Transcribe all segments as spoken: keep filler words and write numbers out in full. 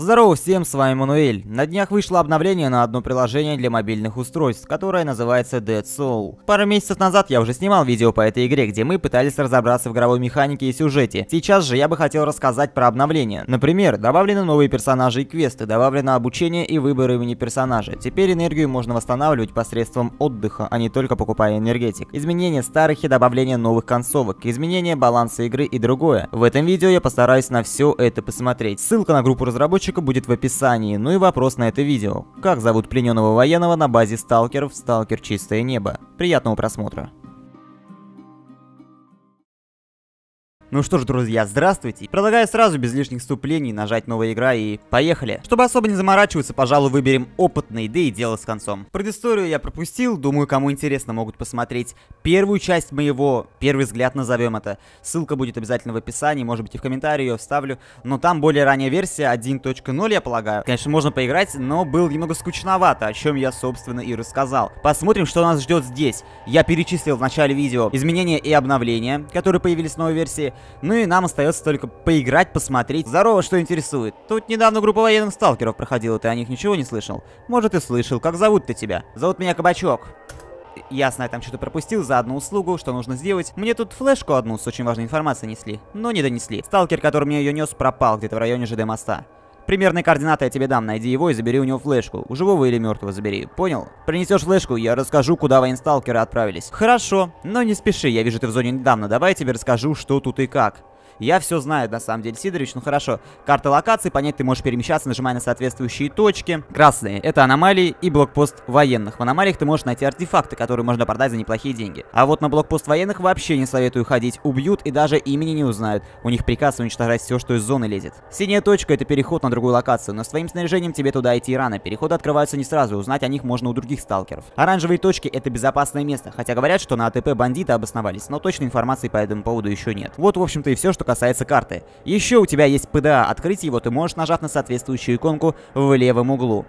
Здорово всем, с вами Мануэль. На днях вышло обновление на одно приложение для мобильных устройств, которое называется Dead Soul. Пару месяцев назад я уже снимал видео по этой игре, где мы пытались разобраться в игровой механике и сюжете. Сейчас же я бы хотел рассказать про обновление. Например, добавлены новые персонажи и квесты, добавлено обучение и выбор имени персонажа. Теперь энергию можно восстанавливать посредством отдыха, а не только покупая энергетик. Изменение старых и добавление новых концовок, изменение баланса игры и другое. В этом видео я постараюсь на все это посмотреть. Ссылка на группу разработчиков будет в описании, ну и вопрос на это видео. Как зовут плененного военного на базе сталкеров «Сталкер Чистое небо»? Приятного просмотра. Ну что ж, друзья, здравствуйте. Предлагаю сразу без лишних вступлений нажать «Новая игра» и поехали. Чтобы особо не заморачиваться, пожалуй, выберем «Опытный», да и дело с концом. Предысторию я пропустил, думаю, кому интересно, могут посмотреть первую часть моего, первый взгляд назовем это. Ссылка будет обязательно в описании, может быть и в комментарии ее вставлю. Но там более ранняя версия один точка ноль, я полагаю. Конечно, можно поиграть, но было немного скучновато, о чем я, собственно, и рассказал. Посмотрим, что нас ждет здесь. Я перечислил в начале видео изменения и обновления, которые появились в новой версии. Ну и нам остается только поиграть, посмотреть. Здорово, что интересует. Тут недавно группа военных сталкеров проходила, ты о них ничего не слышал? Может, и слышал. Как зовут-то тебя? Зовут меня Кабачок. Ясно, я там что-то пропустил за одну услугу, что нужно сделать. Мне тут флешку одну с очень важной информацией несли, но не донесли. Сталкер, который мне ее нес, пропал где-то в районе ЖД моста. Примерные координаты я тебе дам, найди его и забери у него флешку. У живого или мертвого забери, понял? Принесешь флешку, я расскажу, куда военсталкеры отправились. Хорошо, но не спеши, я вижу, ты в зоне недавно, давай я тебе расскажу, что тут и как. Я все знаю, на самом деле, Сидорович, ну хорошо. Карта локации, по ней ты можешь перемещаться, нажимая на соответствующие точки. Красные — это аномалии и блокпост военных. В аномалиях ты можешь найти артефакты, которые можно продать за неплохие деньги. А вот на блокпост военных вообще не советую ходить, убьют и даже имени не узнают. У них приказ уничтожать все, что из зоны лезет. Синяя точка — это переход на другую локацию, но с твоим снаряжением тебе туда идти рано. Переходы открываются не сразу, узнать о них можно у других сталкеров. Оранжевые точки — это безопасное место, хотя говорят, что на АТП бандиты обосновались, но точной информации по этому поводу еще нет. Вот, в общем-то, и все, что касается карты. Еще у тебя есть ПДА. Открыть его ты можешь, нажав на соответствующую иконку в левом углу.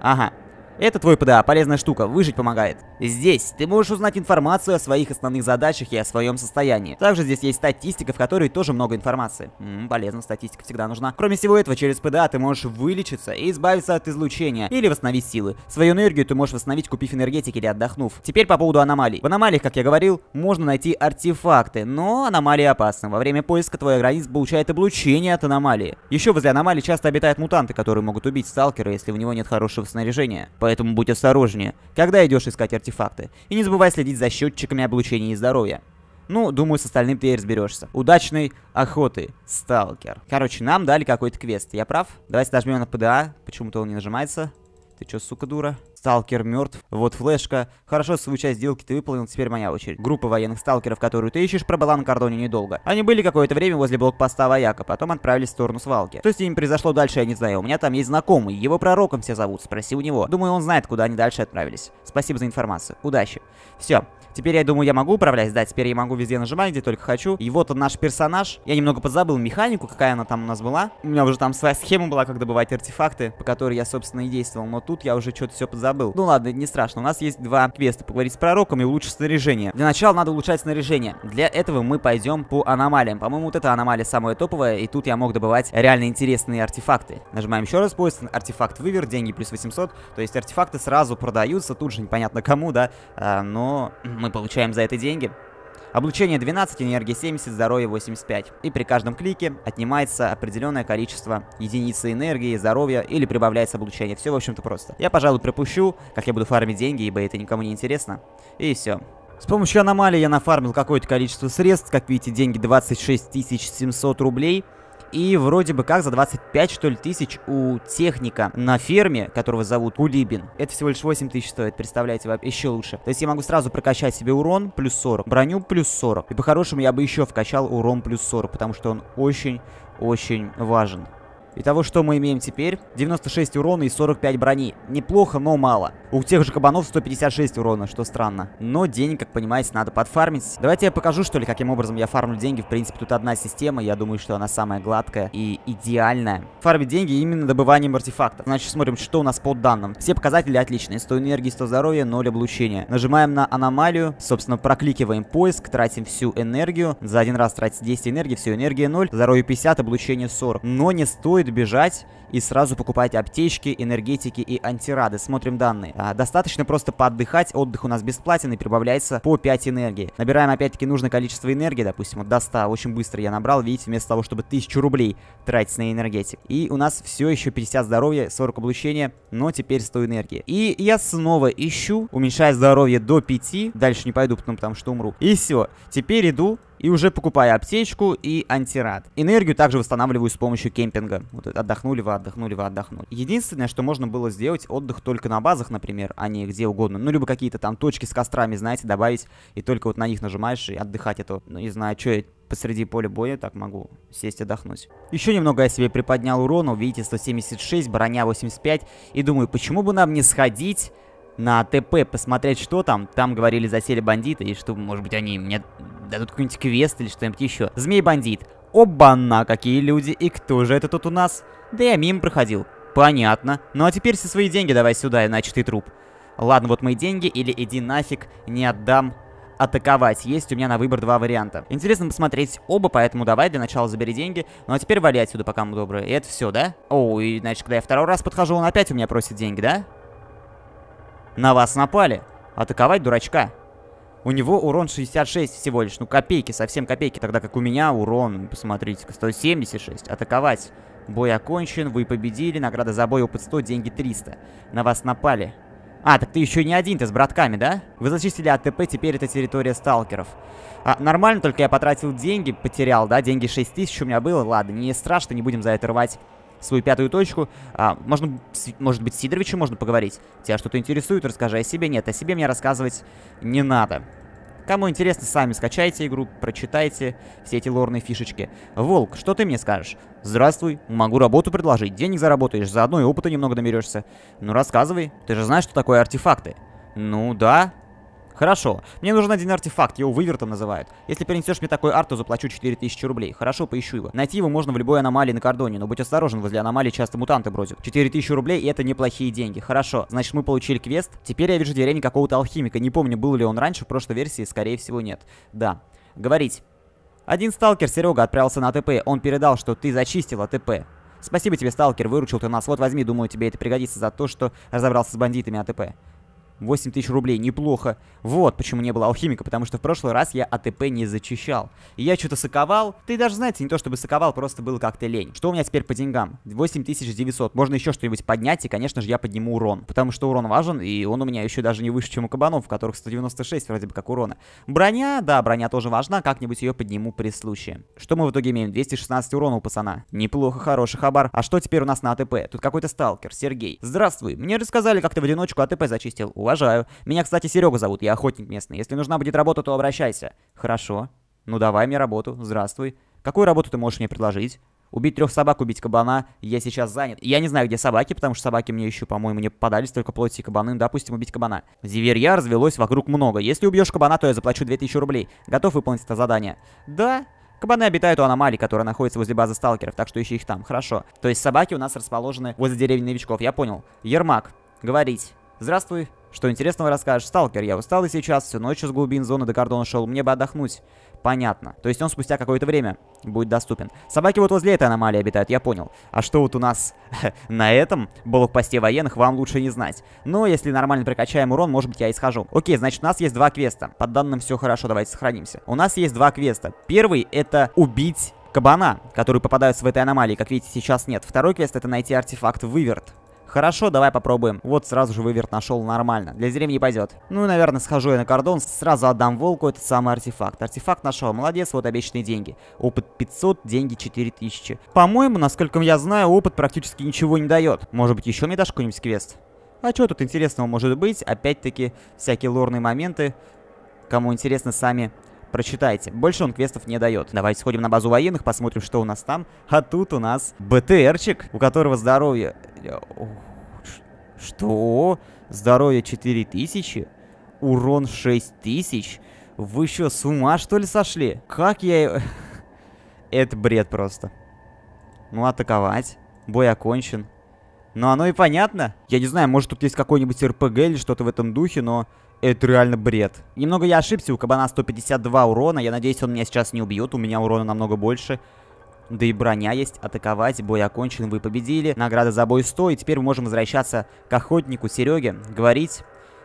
Ага. Это твой ПДА, полезная штука, выжить помогает. Здесь ты можешь узнать информацию о своих основных задачах и о своем состоянии. Также здесь есть статистика, в которой тоже много информации. М-м, полезно, статистика всегда нужна. Кроме всего этого, через ПДА ты можешь вылечиться и избавиться от излучения или восстановить силы. Свою энергию ты можешь восстановить, купив энергетики или отдохнув. Теперь по поводу аномалий. В аномалиях, как я говорил, можно найти артефакты, но аномалии опасны. Во время поиска твой организм получает облучение от аномалии. Еще возле аномалии часто обитают мутанты, которые могут убить сталкера, если у него нет хорошего снаряжения. Поэтому будь осторожнее, когда идешь искать артефакты. И не забывай следить за счетчиками облучения и здоровья. Ну, думаю, с остальным ты и разберешься. Удачной охоты, сталкер. Короче, нам дали какой-то квест. Я прав? Давайте нажмем на ПДА. Почему-то он не нажимается. Ты чё, сука, дура? Сталкер мертв. Вот флешка. Хорошо, свою часть сделки ты выполнил, теперь моя очередь. Группа военных сталкеров, которую ты ищешь, пробыла на кордоне недолго. Они были какое-то время возле блокпоста вояка, потом отправились в сторону свалки. Что с ними произошло дальше, я не знаю. У меня там есть знакомый, его Пророком все зовут, спроси у него. Думаю, он знает, куда они дальше отправились. Спасибо за информацию. Удачи. Все. Теперь, я думаю, я могу управлять, да, теперь я могу везде нажимать, где только хочу. И вот он, наш персонаж. Я немного подзабыл механику, какая она там у нас была. У меня уже там своя схема была, как добывать артефакты, по которой я, собственно, и действовал. Но тут я уже что-то все подзабыл. Ну ладно, не страшно, у нас есть два квеста. Поговорить с Пророком и улучшить снаряжение. Для начала надо улучшать снаряжение. Для этого мы пойдем по аномалиям. По-моему, вот эта аномалия самая топовая, и тут я мог добывать реально интересные артефакты. Нажимаем еще раз поиск, артефакт Выверт, деньги плюс восемьсот. То есть артефакты сразу продаются, тут же непонятно кому, да, а, но... мы получаем за это деньги. Облучение двенадцать, энергия семьдесят, здоровье восемьдесят пять. И при каждом клике отнимается определенное количество единицы энергии, здоровья или прибавляется облучение. Все, в общем-то, просто. Я, пожалуй, пропущу, как я буду фармить деньги, ибо это никому не интересно. И все. С помощью аномалии я нафармил какое-то количество средств. Как видите, деньги двадцать шесть тысяч семьсот рублей. И вроде бы как за двадцать пять, что ли, тысяч у техника на ферме, которого зовут Кулибин. Это всего лишь восемь тысяч стоит, представляете, еще лучше. То есть я могу сразу прокачать себе урон плюс сорок, броню плюс сорок. И по-хорошему я бы еще вкачал урон плюс сорок, потому что он очень-очень важен. Итого, что мы имеем теперь? девяносто шесть урона и сорок пять брони. Неплохо, но мало. У тех же кабанов сто пятьдесят шесть урона, что странно. Но денег, как понимаете, надо подфармить. Давайте я покажу, что ли, каким образом я фармлю деньги. В принципе, тут одна система. Я думаю, что она самая гладкая и идеальная. Фармить деньги именно добыванием артефактов. Значит, смотрим, что у нас по данным. Все показатели отличные. сто энергии, сто здоровья, ноль облучения. Нажимаем на аномалию. Собственно, прокликиваем поиск. Тратим всю энергию. За один раз тратить десять энергии. Всю энергия ноль. Здоровье пятьдесят, облучение сорок. Но не стоит стоит бежать и сразу покупать аптечки, энергетики и антирады. Смотрим данные. А, достаточно просто поотдыхать. Отдых у нас бесплатен и прибавляется по пять энергии. Набираем опять-таки нужное количество энергии, допустим, вот до ста. Очень быстро я набрал, видите, вместо того, чтобы тысячу рублей тратить на энергетик. И у нас все еще пятьдесят здоровья, сорок облучения, но теперь сто энергии. И я снова ищу, уменьшая здоровье до пяти. Дальше не пойду, потому, потому что умру. И все. Теперь иду и уже покупаю аптечку и антирад. Энергию также восстанавливаю с помощью кемпинга. Вот отдохнули вы, отдохнули вы, отдохнули. Единственное, что можно было сделать, отдых только на базах, например, а не где угодно. Ну, либо какие-то там точки с кострами, знаете, добавить. И только вот на них нажимаешь и отдыхать это. Ну, не знаю, что я посреди поля боя так могу сесть и отдохнуть. Еще немного я себе приподнял урона. Видите, сто семьдесят шесть, броня восемьдесят пять. И думаю, почему бы нам не сходить на ТП, посмотреть, что там. Там, говорили, засели бандиты, и что, может быть, они мне дадут какой-нибудь квест или что-нибудь еще. Змей-бандит. Оба-на, какие люди, и кто же это тут у нас? Да я мимо проходил. Понятно. Ну а теперь все свои деньги давай сюда, иначе ты труп. Ладно, вот мои деньги, или иди нафиг, не отдам. Атаковать. Есть у меня на выбор два варианта. Интересно посмотреть оба, поэтому давай для начала забери деньги. Ну а теперь вали отсюда, пока мы добрые. И это все, да? О, и значит, когда я второй раз подхожу, он опять у меня просит деньги, да? На вас напали. Атаковать дурачка. У него урон шестьдесят шесть всего лишь. Ну, копейки, совсем копейки. Тогда как у меня урон, посмотрите-ка, сто семьдесят шесть. Атаковать. Бой окончен, вы победили. Награда за бой опыт сто, деньги триста. На вас напали. А, так ты еще не один, ты с братками, да? Вы зачистили АТП, теперь это территория сталкеров. А, нормально, только я потратил деньги, потерял, да? Деньги шесть тысяч у меня было. Ладно, не страшно, не будем за это рвать свою пятую точку. А, можно, может быть, с Сидоровичем можно поговорить? Тебя что-то интересует, расскажи о себе. Нет, о себе мне рассказывать не надо. Кому интересно, сами скачайте игру, прочитайте все эти лорные фишечки. Волк, что ты мне скажешь? Здравствуй, могу работу предложить, денег заработаешь, заодно и опыта немного наберешься. Ну рассказывай, ты же знаешь, что такое артефакты? Ну да. Хорошо, мне нужен один артефакт, его Вывертом называют. Если перенесешь мне такой арт, то заплачу четыре тысячи рублей. Хорошо, поищу его. Найти его можно в любой аномалии на кордоне, но будь осторожен, возле аномалии часто мутанты бродят. четыре тысячи рублей, и это неплохие деньги. Хорошо, значит мы получили квест. Теперь я вижу деревню какого-то алхимика. Не помню, был ли он раньше, в прошлой версии, скорее всего, нет. Да. Говорить. Один сталкер, Серега, отправился на АТП. Он передал, что ты зачистил АТП. Спасибо тебе, сталкер, выручил ты нас. Вот возьми, думаю, тебе это пригодится за то, что разобрался с бандитами АТП. восемь тысяч рублей, неплохо. Вот почему не было алхимика, потому что в прошлый раз я АТП не зачищал. И я что-то соковал. Ты даже, знаете, не то чтобы соковал, просто было как-то лень. Что у меня теперь по деньгам? восемь тысяч девятьсот. Можно еще что-нибудь поднять, и, конечно же, я подниму урон. Потому что урон важен, и он у меня еще даже не выше, чем у кабанов, в которых сто девяносто шесть вроде бы как урона. Броня, да, броня тоже важна, как-нибудь ее подниму при случае. Что мы в итоге имеем? двести шестнадцать урона у пацана. Неплохо, хороший хабар. А что теперь у нас на АТП? Тут какой-то сталкер, Сергей. Здравствуй, мне рассказали, как ты в одиночку АТП зачистил. Уважаю. Меня, кстати, Серега зовут, я охотник местный. Если нужна будет работа, то обращайся. Хорошо. Ну давай мне работу. Здравствуй. Какую работу ты можешь мне предложить? Убить трех собак, убить кабана. Я сейчас занят. Я не знаю, где собаки, потому что собаки мне еще, по-моему, не попадались, только плоть и кабаны. Допустим, убить кабана. Зверья развелось вокруг много. Если убьешь кабана, то я заплачу две тысячи рублей. Готов выполнить это задание? Да. Кабаны обитают у аномалий, которая находится возле базы сталкеров, так что ищи их там. Хорошо. То есть собаки у нас расположены возле деревни новичков. Я понял. Ермак. Говорить. Здравствуй. Что интересного расскажешь? Сталкер, я устал и сейчас, всю ночь с глубин зоны до кордона шел, мне бы отдохнуть. Понятно. То есть он спустя какое-то время будет доступен. Собаки вот возле этой аномалии обитают, я понял. А что вот у нас на этом блокпосте военных, вам лучше не знать. Но если нормально прокачаем урон, может быть, я и схожу. Окей, значит, у нас есть два квеста. По данным все хорошо, давайте сохранимся. У нас есть два квеста. Первый — это убить кабана, который попадается в этой аномалии, как видите, сейчас нет. Второй квест — это найти артефакт Выверт. Хорошо, давай попробуем. Вот сразу же Выверт нашел, нормально. Для деревни пойдет. Ну и, наверное, схожу я на кордон, сразу отдам волку этот самый артефакт. Артефакт нашел, молодец, вот обещанные деньги. Опыт пятьсот, деньги четыре тысячи. По-моему, насколько я знаю, опыт практически ничего не дает. Может быть, еще мне дашь какой-нибудь квест? А что тут интересного может быть? Опять-таки, всякие лорные моменты. Кому интересно, сами прочитайте. Больше он квестов не дает. Давайте сходим на базу военных, посмотрим, что у нас там. А тут у нас БТРчик, у которого здоровье... Что? Здоровье четыре тысячи? Урон шесть тысяч? Вы что, с ума что ли сошли? Как я... Это бред просто. Ну, атаковать. Бой окончен. Ну, оно и понятно. Я не знаю, может тут есть какой-нибудь РПГ или что-то в этом духе, но... Это реально бред. Немного я ошибся, у кабана сто пятьдесят два урона. Я надеюсь, он меня сейчас не убьет. У меня урона намного больше. Да и броня есть. Атаковать. Бой окончен. Вы победили. Награда за бой сто. И теперь мы можем возвращаться к охотнику Сереге. Говорить.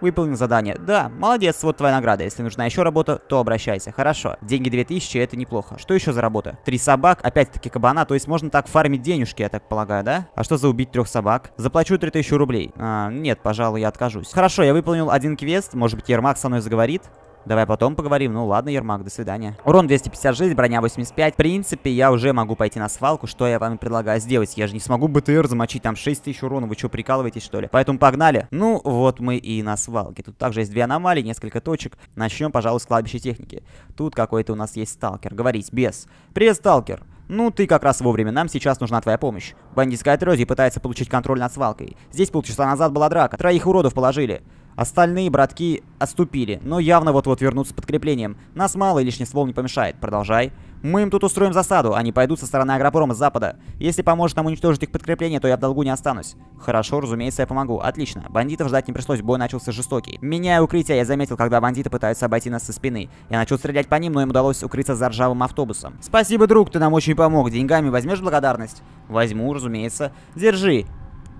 Выполнил задание. Да, молодец, вот твоя награда. Если нужна еще работа, то обращайся. Хорошо. Деньги две тысячи, это неплохо. Что еще за работа? Три собак, опять-таки кабана. То есть можно так фармить денежки, я так полагаю, да? А что за убить трех собак? Заплачу три тысячи рублей. А, нет, пожалуй, я откажусь. Хорошо, я выполнил один квест. Может быть, Ермак со мной заговорит? Давай потом поговорим. Ну ладно, Ермак, до свидания. Урон двести пятьдесят шесть, броня восемьдесят пять. В принципе, я уже могу пойти на свалку. Что я вам предлагаю сделать? Я же не смогу БТР замочить, там шесть тысяч урона. Вы что, прикалываетесь, что ли? Поэтому погнали. Ну, вот мы и на свалке. Тут также есть две аномалии, несколько точек. Начнем, пожалуй, с кладбища техники. Тут какой-то у нас есть сталкер. Говорить, Бес. Привет, сталкер. Ну, ты как раз вовремя. Нам сейчас нужна твоя помощь. Бандитская отродье пытается получить контроль над свалкой. Здесь полчаса назад была драка. Троих уродов положили. Остальные братки отступили, но явно вот-вот вернутся с подкреплением. Нас мало и лишний ствол не помешает. Продолжай. Мы им тут устроим засаду, они пойдут со стороны Агропрома с запада. Если поможет нам уничтожить их подкрепление, то я в долгу не останусь. Хорошо, разумеется, я помогу. Отлично. Бандитов ждать не пришлось, бой начался жестокий. Меняя укрытие, я заметил, когда бандиты пытаются обойти нас со спины. Я начал стрелять по ним, но им удалось укрыться за ржавым автобусом. Спасибо, друг, ты нам очень помог. Деньгами возьмешь благодарность? Возьму, разумеется. Держи.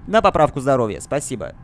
На поправку здоровья. Спасибо.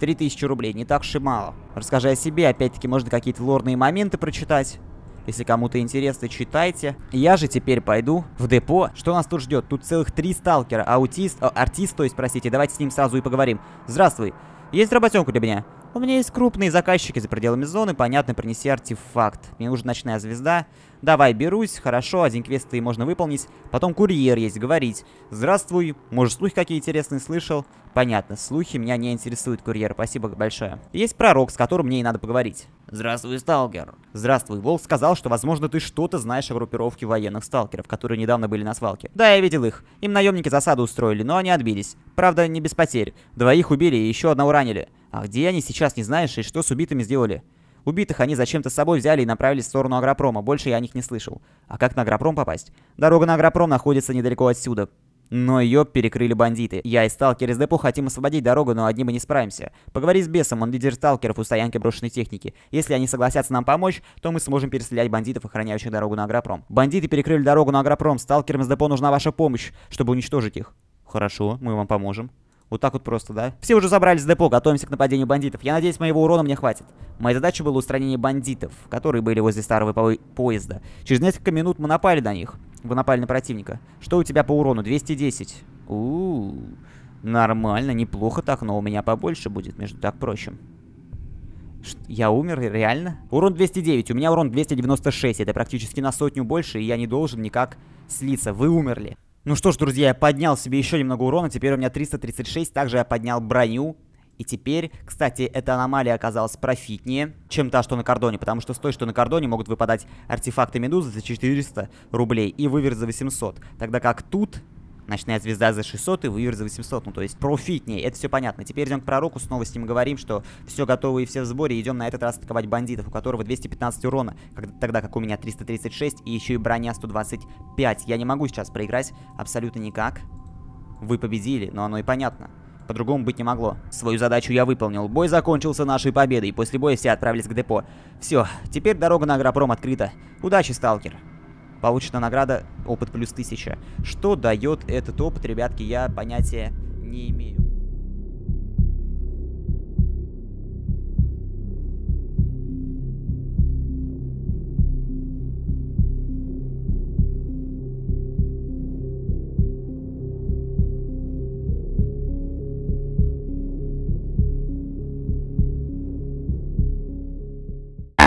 три тысячи рублей, не так уж и мало. Расскажи о себе, опять-таки, можно какие-то лорные моменты прочитать. Если кому-то интересно, читайте. Я же теперь пойду в депо. Что нас тут ждет? Тут целых три сталкера. Аутист, о, артист, то есть, простите. Давайте с ним сразу и поговорим. Здравствуй. Есть работенка для меня? У меня есть крупные заказчики за пределами зоны. Понятно, принеси артефакт. Мне нужна ночная звезда. Давай, берусь. Хорошо, один квест и можно выполнить. Потом курьер есть, говорить. Здравствуй. Может, слухи какие интересные слышал? Понятно, слухи меня не интересуют, курьер. Спасибо большое. Есть пророк, с которым мне и надо поговорить. Здравствуй, сталкер. Здравствуй. Волк сказал, что, возможно, ты что-то знаешь о группировке военных сталкеров, которые недавно были на свалке. Да, я видел их. Им наемники засаду устроили, но они отбились. Правда, не без потерь. Двоих убили и еще одного ранили. А где они сейчас, не знаешь, и что с убитыми сделали? Убитых они зачем-то с собой взяли и направились в сторону Агропрома. Больше я о них не слышал. А как на Агропром попасть? Дорога на Агропром находится недалеко отсюда. Но ее перекрыли бандиты. Я и сталкер из депо хотим освободить дорогу, но одни мы не справимся. Поговори с Бесом, он лидер сталкеров у стоянки брошенной техники. Если они согласятся нам помочь, то мы сможем перестрелять бандитов, охраняющих дорогу на Агропром. Бандиты перекрыли дорогу на Агропром. Сталкерам из депо нужна ваша помощь, чтобы уничтожить их. Хорошо, мы вам поможем. Вот так вот просто, да? Все уже забрались с депо, готовимся к нападению бандитов. Я надеюсь, моего урона мне хватит. Моя задача была устранение бандитов, которые были возле старого по поезда. Через несколько минут мы напали на них. Вы напали на противника. Что у тебя по урону? двести десять. У-у-у. Нормально, неплохо так, но у меня побольше будет, между так прочим. Я умер, реально? Урон двести девять, у меня урон двести девяносто шесть. Это практически на сотню больше, и я не должен никак слиться. Вы умерли. Ну что ж, друзья, я поднял себе еще немного урона, теперь у меня триста тридцать шесть, также я поднял броню. И теперь, кстати, эта аномалия оказалась профитнее, чем та, что на кордоне, потому что с той, что на кордоне, могут выпадать артефакты Медузы за четыреста рублей и Выверт за восемьсот, тогда как тут Ночная звезда за шестьсот и Выверт за восемьсот, ну то есть профитнее, это все понятно. Теперь идем к пророку, снова с ним говорим, что все готово и все в сборе, идем на этот раз атаковать бандитов, у которого двести пятнадцать урона, как, тогда как у меня триста тридцать шесть и еще и броня сто двадцать пять. Я не могу сейчас проиграть абсолютно никак. Вы победили, но оно и понятно. По-другому быть не могло. Свою задачу я выполнил. Бой закончился нашей победой, после боя все отправились к депо. Все, теперь дорога на Агропром открыта. Удачи, сталкер. Получена награда опыт плюс тысяча. Что дает этот опыт, ребятки, я понятия не имею.